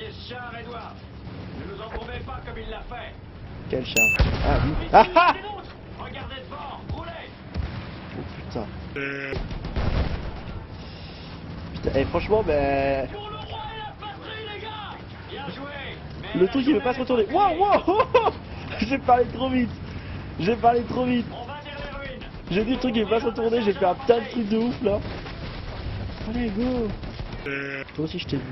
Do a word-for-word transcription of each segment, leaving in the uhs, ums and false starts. envoyer ce char, Edward. Ne nous embourbez pas comme il l'a fait. Quel char? Ah oui. Ah ah! Regardez de bord, roulez! Oh putain. Putain, et franchement, ben. Pour le roi et la patrie, les gars! Bien joué! Le truc, il veut pas se retourner. Wow, wow! J'ai parlé trop vite! J'ai parlé trop vite! J'ai dit le truc, il veut pas se retourner, j'ai fait un putain de truc de ouf là! Allez, go! Toi aussi, je t'ai vu.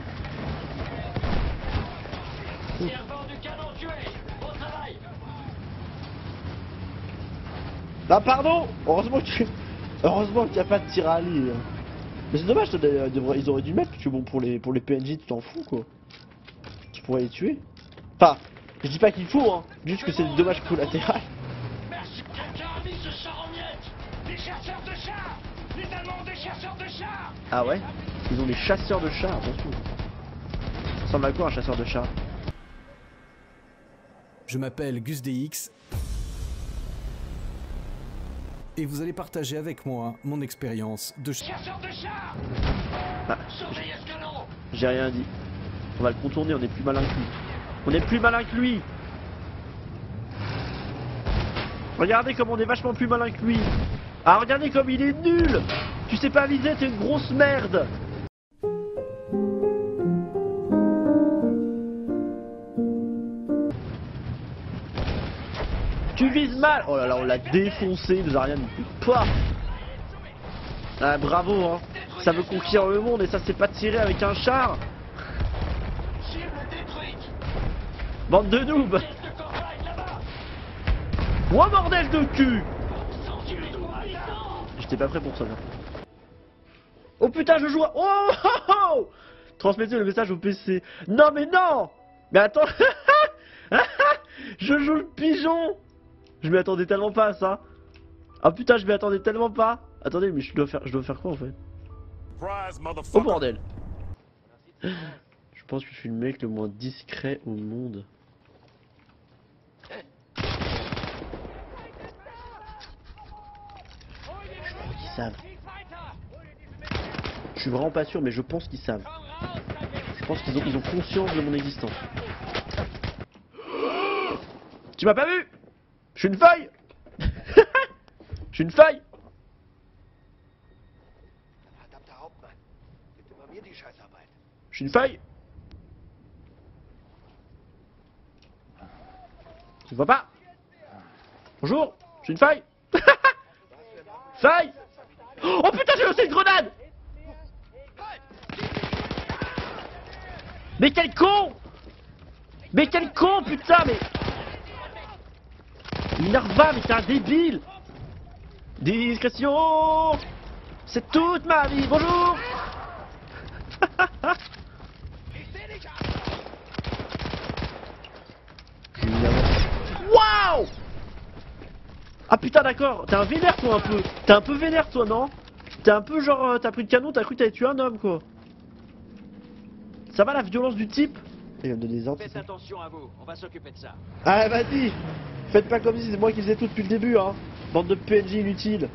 Serveur du canon tué, bon travail. Ah pardon. Heureusement que Heureusement qu'il n'y a pas de tir à Ali. Mais c'est dommage, ils auraient dû mettre, parce que bon, pour les, pour les P N J, tu t'en fous quoi. Tu pourrais les tuer. Enfin, je dis pas qu'il faut, hein, juste que c'est du dommage collatéral. Merci, quelqu'un a mis ce char en miettes. Les chasseurs de chars. Les Allemands ont des chasseurs de chars. Ah ouais? Ils ont des chasseurs de chars, attention. Ça ressemble à quoi un chasseur de chars? Je m'appelle GusDx et vous allez partager avec moi mon expérience de chasseur de chars. Ah, j'ai rien dit. On va le contourner, on est plus malin que lui. On est plus malin que lui. Regardez comme on est vachement plus malin que lui. Ah, regardez comme il est nul. Tu sais pas viser, t'es une grosse merde. Tu vises mal! Oh là là, on l'a défoncé, il nous a rien dit. Pouah! Ah, bravo, hein! Ça veut conquérir le monde et ça s'est pas tiré avec un char! Bande de noobs! Oh bordel de cul! J'étais pas prêt pour ça, là. Oh putain, je joue à... Oh, oh, oh! Transmettez le message au P C. Non, mais non! Mais attends! Je joue le pigeon! Je m'y attendais tellement pas à ça. Ah putain, je m'y attendais tellement pas. Attendez, mais je dois faire, je dois faire quoi en fait? Oh bordel! Je pense que je suis le mec le moins discret au monde. Je crois qu'ils savent. Je suis vraiment pas sûr, mais je pense qu'ils savent. Je pense qu'ils ont, ils ont conscience de mon existence. Tu m'as pas vu? Je suis une feuille. Je suis une feuille. Je suis une feuille. Tu vois pas? Bonjour. Je suis une feuille. Feuille. Oh putain, j'ai lancé une grenade. Mais quel con. Mais quel con putain mais. Minerva, mais t'es un débile! Discrétion! C'est toute ma vie, bonjour! Waouh! Ah putain, d'accord, t'es un vénère toi un peu! T'es un peu vénère toi, non? T'es un peu genre, t'as pris le canon, t'as cru que t'avais tué un homme quoi! Ça va la violence du type? Il va me donner des ordres. Faites attention à vous, on va s'occuper de ça. Ah vas-y! Faites pas comme si c'est moi qui faisais tout depuis le début, hein. Bande de P N J inutiles.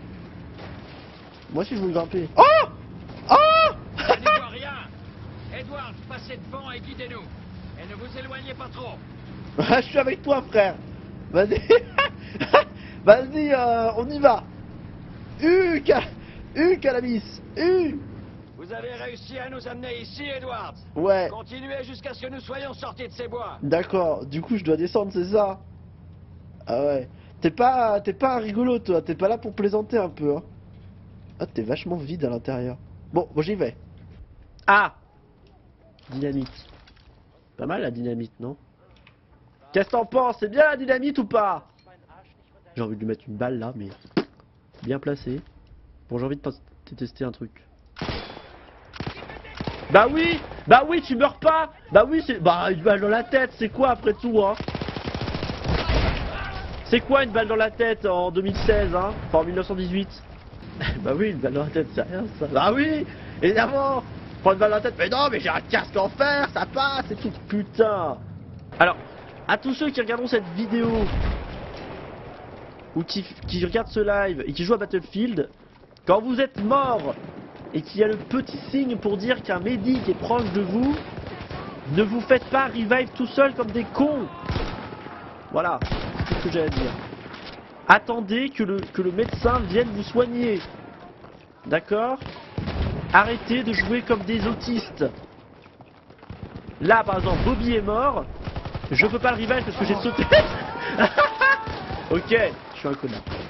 Moi si je voulais grimper. Oh! Oh! Je n'y vois rien. Edward, passez devant et guidez-nous. Et ne vous éloignez pas trop. Je suis avec toi, frère. Vas-y. Vas-y, euh, on y va. U, U, cannabis. U. Vous avez réussi à nous amener ici, Edward. Ouais. Continuez jusqu'à ce que nous soyons sortis de ces bois. D'accord. Du coup, je dois descendre, c'est ça? Ah ouais, t'es pas, t'es pas un rigolo toi, t'es pas là pour plaisanter un peu hein. Ah t'es vachement vide à l'intérieur. Bon, bon j'y vais. Ah! Dynamite. Pas mal la dynamite non? Qu'est-ce que t'en penses? C'est bien la dynamite ou pas? J'ai envie de lui mettre une balle là mais... Bien placé. Bon j'ai envie de pas tester un truc. Bah oui! Bah oui tu meurs pas! Bah oui c'est... Bah une balle dans la tête c'est quoi après tout hein? C'est quoi une balle dans la tête en deux mille seize, hein? Enfin en mille neuf cent dix-huit. Bah oui, une balle dans la tête, c'est rien ça. Bah oui, évidemment. Prends une balle dans la tête, mais non, mais j'ai un casque en fer, ça passe et tout, putain. Alors, à tous ceux qui regarderont cette vidéo, ou qui, qui regardent ce live et qui jouent à Battlefield, quand vous êtes mort et qu'il y a le petit signe pour dire qu'un médic est proche de vous, Ne vous faites pas revive tout seul comme des cons. Voilà, c'est ce que j'ai à dire. Attendez que le, que le médecin vienne vous soigner. D'accord? Arrêtez de jouer comme des autistes. Là, par exemple, Bobby est mort. Je peux pas le revive parce que j'ai sauté. Ok, je suis un connard.